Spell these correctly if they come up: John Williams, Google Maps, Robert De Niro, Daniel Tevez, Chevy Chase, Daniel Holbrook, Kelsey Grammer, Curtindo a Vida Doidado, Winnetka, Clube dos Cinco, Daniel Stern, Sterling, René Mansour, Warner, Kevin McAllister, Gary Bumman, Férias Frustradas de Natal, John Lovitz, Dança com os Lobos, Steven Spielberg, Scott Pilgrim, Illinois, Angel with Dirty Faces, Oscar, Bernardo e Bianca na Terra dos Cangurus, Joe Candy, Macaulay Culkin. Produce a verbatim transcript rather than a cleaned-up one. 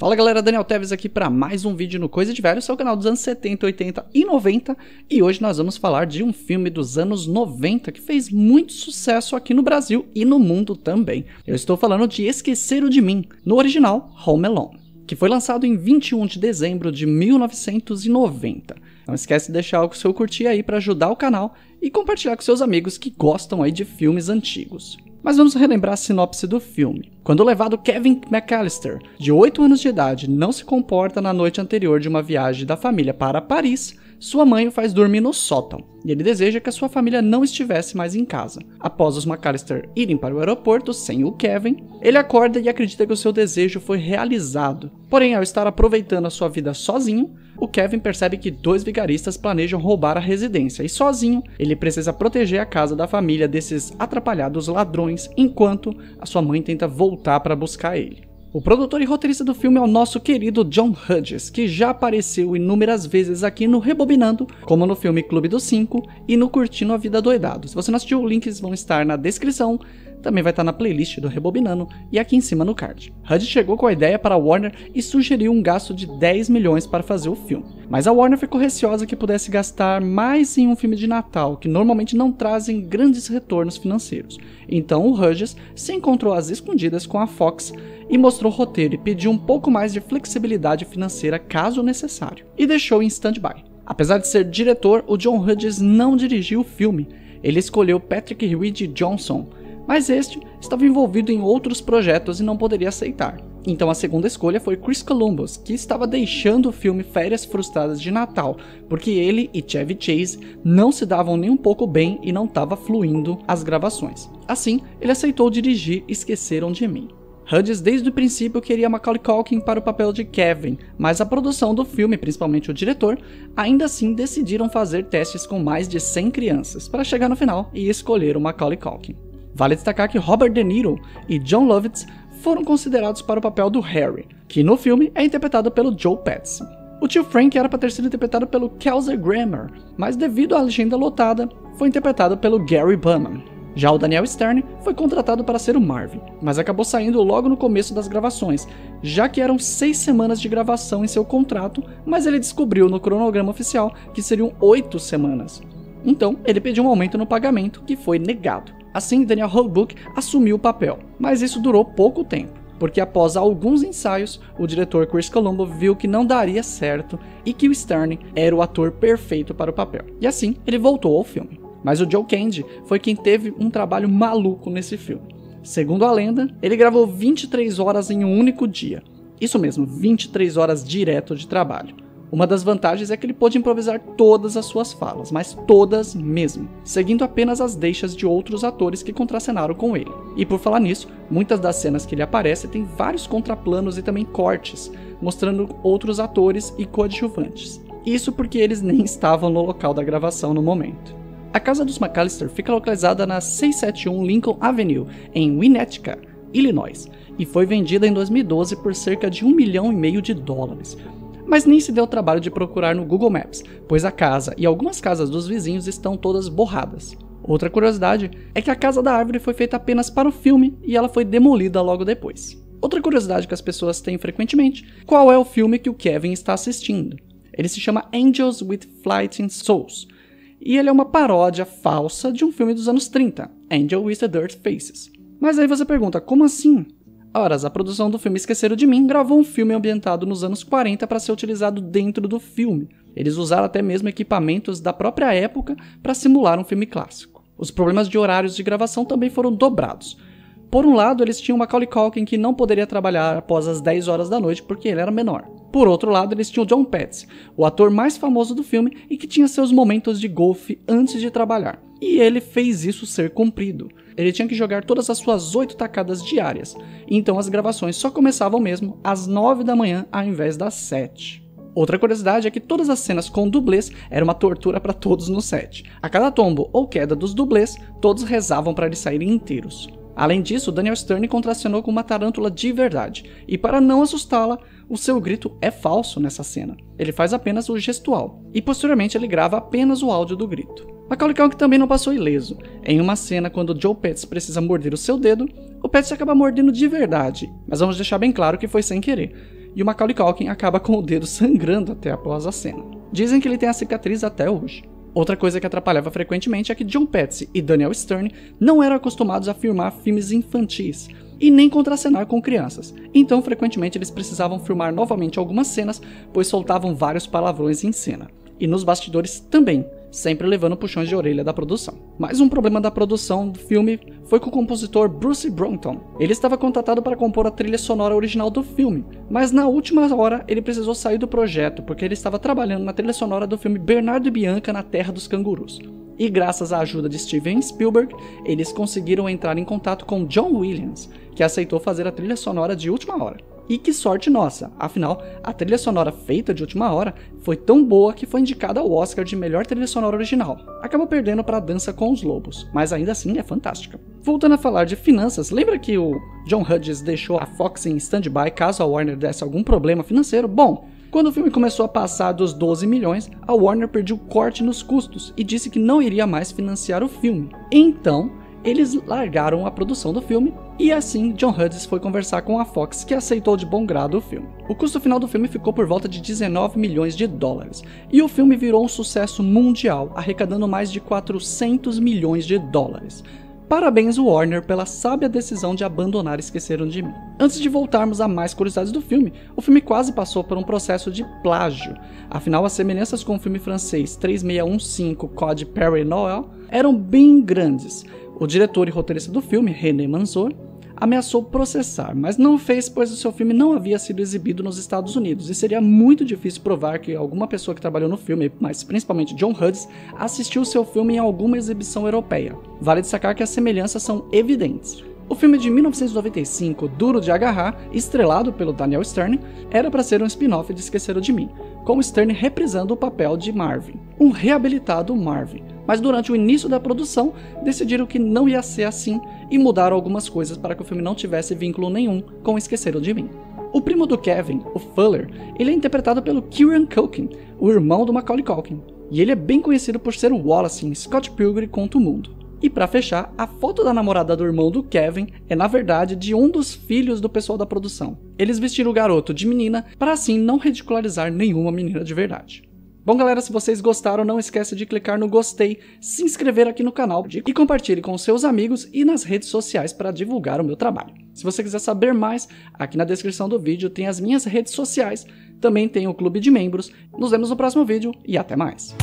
Fala galera, Daniel Tevez aqui para mais um vídeo no Coisa de Velho, seu canal dos anos setenta, oitenta e noventa, e hoje nós vamos falar de um filme dos anos noventa que fez muito sucesso aqui no Brasil e no mundo também. Eu estou falando de Esqueceram de Mim, no original Home Alone, que foi lançado em vinte e um de dezembro de mil novecentos e noventa. Não esquece de deixar o seu curtir aí para ajudar o canal e compartilhar com seus amigos que gostam aí de filmes antigos. Mas vamos relembrar a sinopse do filme. Quando o levado Kevin McAllister, de oito anos de idade, não se comporta na noite anterior de uma viagem da família para Paris, sua mãe o faz dormir no sótão, e ele deseja que a sua família não estivesse mais em casa. Após os McAllister irem para o aeroporto sem o Kevin, ele acorda e acredita que o seu desejo foi realizado. Porém, ao estar aproveitando a sua vida sozinho, o Kevin percebe que dois vigaristas planejam roubar a residência e, sozinho, ele precisa proteger a casa da família desses atrapalhados ladrões, enquanto a sua mãe tenta voltar para buscar ele. O produtor e roteirista do filme é o nosso querido John Hughes, que já apareceu inúmeras vezes aqui no Rebobinando, como no filme Clube dos Cinco e no Curtindo a Vida Doidado. Se você não assistiu, os links vão estar na descrição, também vai estar na playlist do Rebobinando e aqui em cima no card. Hughes chegou com a ideia para a Warner e sugeriu um gasto de dez milhões para fazer o filme. Mas a Warner ficou receosa que pudesse gastar mais em um filme de Natal, que normalmente não trazem grandes retornos financeiros. Então o Hughes se encontrou às escondidas com a Fox e mostrou o roteiro e pediu um pouco mais de flexibilidade financeira caso necessário, e deixou em stand-by. Apesar de ser diretor, o John Hughes não dirigiu o filme, ele escolheu Patrick Reed Johnson, mas este estava envolvido em outros projetos e não poderia aceitar. Então a segunda escolha foi Chris Columbus, que estava deixando o filme Férias Frustradas de Natal, porque ele e Chevy Chase não se davam nem um pouco bem e não estava fluindo as gravações. Assim, ele aceitou dirigir Esqueceram de Mim. Hughes desde o princípio queria Macaulay Culkin para o papel de Kevin, mas a produção do filme, principalmente o diretor, ainda assim decidiram fazer testes com mais de cem crianças, para chegar no final e escolher o Macaulay Culkin. Vale destacar que Robert De Niro e John Lovitz foram considerados para o papel do Harry, que no filme é interpretado pelo Joe Pesci. O tio Frank era para ter sido interpretado pelo Kelsey Grammer, mas devido à legenda lotada, foi interpretado pelo Gary Bumman. Já o Daniel Stern foi contratado para ser o Marvin, mas acabou saindo logo no começo das gravações, já que eram seis semanas de gravação em seu contrato, mas ele descobriu no cronograma oficial que seriam oito semanas. Então, ele pediu um aumento no pagamento, que foi negado. Assim, Daniel Holbrook assumiu o papel, mas isso durou pouco tempo, porque após alguns ensaios, o diretor Chris Columbus viu que não daria certo e que o Sterling era o ator perfeito para o papel, e assim ele voltou ao filme. Mas o Joe Candy foi quem teve um trabalho maluco nesse filme. Segundo a lenda, ele gravou vinte e três horas em um único dia. Isso mesmo, vinte e três horas direto de trabalho. Uma das vantagens é que ele pôde improvisar todas as suas falas, mas todas mesmo, seguindo apenas as deixas de outros atores que contracenaram com ele. E por falar nisso, muitas das cenas que ele aparece tem vários contraplanos e também cortes, mostrando outros atores e coadjuvantes. Isso porque eles nem estavam no local da gravação no momento. A casa dos McAllister fica localizada na seiscentos e setenta e um Lincoln Avenue, em Winnetka, Illinois, e foi vendida em dois mil e doze por cerca de um milhão e meio de dólares. Mas nem se deu o trabalho de procurar no Google Maps, pois a casa e algumas casas dos vizinhos estão todas borradas. Outra curiosidade é que a casa da árvore foi feita apenas para o filme e ela foi demolida logo depois. Outra curiosidade que as pessoas têm frequentemente, qual é o filme que o Kevin está assistindo? Ele se chama Angels with Flitting Souls. E ele é uma paródia falsa de um filme dos anos trinta, Angel with Dirty Faces. Mas aí você pergunta, como assim? Ora, a produção do filme Esqueceram de Mim gravou um filme ambientado nos anos quarenta para ser utilizado dentro do filme. Eles usaram até mesmo equipamentos da própria época para simular um filme clássico. Os problemas de horários de gravação também foram dobrados. Por um lado, eles tinham Macaulay Culkin, que não poderia trabalhar após as dez horas da noite porque ele era menor. Por outro lado, eles tinham John Pesci, o ator mais famoso do filme e que tinha seus momentos de golfe antes de trabalhar. E ele fez isso ser cumprido. Ele tinha que jogar todas as suas oito tacadas diárias, então as gravações só começavam mesmo às nove da manhã ao invés das sete. Outra curiosidade é que todas as cenas com dublês era uma tortura para todos no set. A cada tombo ou queda dos dublês, todos rezavam para eles saírem inteiros. Além disso, Daniel Stern contracenou com uma tarântula de verdade, e para não assustá-la, o seu grito é falso nessa cena. Ele faz apenas o gestual, e posteriormente ele grava apenas o áudio do grito. Macaulay Culkin também não passou ileso. Em uma cena quando Joe Pesci precisa morder o seu dedo, o Pesci acaba mordendo de verdade, mas vamos deixar bem claro que foi sem querer. e o Macaulay Culkin acaba com o dedo sangrando até após a cena. Dizem que ele tem a cicatriz até hoje. Outra coisa que atrapalhava frequentemente é que John Pesci e Daniel Stern não eram acostumados a filmar filmes infantis e nem contracenar com crianças, então frequentemente eles precisavam filmar novamente algumas cenas, pois soltavam vários palavrões em cena. E nos bastidores também, sempre levando puxões de orelha da produção. Mas um problema da produção do filme foi com o compositor Bruce Broughton. Ele estava contratado para compor a trilha sonora original do filme, mas na última hora ele precisou sair do projeto porque ele estava trabalhando na trilha sonora do filme Bernardo e Bianca na Terra dos Cangurus. E graças à ajuda de Steven Spielberg, eles conseguiram entrar em contato com John Williams, que aceitou fazer a trilha sonora de última hora. E que sorte nossa, afinal, a trilha sonora feita de última hora foi tão boa que foi indicada ao Oscar de melhor trilha sonora original. Acabou perdendo para Dança com os Lobos, mas ainda assim é fantástica. Voltando a falar de finanças, lembra que o John Hughes deixou a Fox em stand-by caso a Warner desse algum problema financeiro? Bom, quando o filme começou a passar dos doze milhões, a Warner perdeu corte nos custos e disse que não iria mais financiar o filme. Então, eles largaram a produção do filme e assim John Hughes foi conversar com a Fox, que aceitou de bom grado o filme. O custo final do filme ficou por volta de dezenove milhões de dólares e o filme virou um sucesso mundial, arrecadando mais de quatrocentos milhões de dólares. Parabéns Warner pela sábia decisão de abandonar Esqueceram de Mim. Antes de voltarmos a mais curiosidades do filme, o filme quase passou por um processo de plágio. Afinal, as semelhanças com o filme francês três seis um cinco Code Perry Noël eram bem grandes. O diretor e roteirista do filme, René Mansour, ameaçou processar, mas não fez, pois o seu filme não havia sido exibido nos Estados Unidos e seria muito difícil provar que alguma pessoa que trabalhou no filme, mas principalmente John Hughes, assistiu seu filme em alguma exibição europeia. Vale destacar que as semelhanças são evidentes. O filme de mil novecentos e noventa e cinco, Duro de Agarrar, estrelado pelo Daniel Stern, era para ser um spin-off de Esqueceram de Mim, com Stern reprisando o papel de Marvin, um reabilitado Marvin, mas durante o início da produção decidiram que não ia ser assim e mudaram algumas coisas para que o filme não tivesse vínculo nenhum com Esqueceram de Mim. O primo do Kevin, o Fuller, ele é interpretado pelo Kieran Culkin, o irmão do Macaulay Culkin, e ele é bem conhecido por ser o Wallace em Scott Pilgrim Contra o Mundo. E pra fechar, a foto da namorada do irmão do Kevin é na verdade de um dos filhos do pessoal da produção. Eles vestiram o garoto de menina para assim não ridicularizar nenhuma menina de verdade. Bom galera, se vocês gostaram, não esquece de clicar no gostei, se inscrever aqui no canal e compartilhe com seus amigos e nas redes sociais para divulgar o meu trabalho. Se você quiser saber mais, aqui na descrição do vídeo tem as minhas redes sociais, também tem o clube de membros. Nos vemos no próximo vídeo e até mais!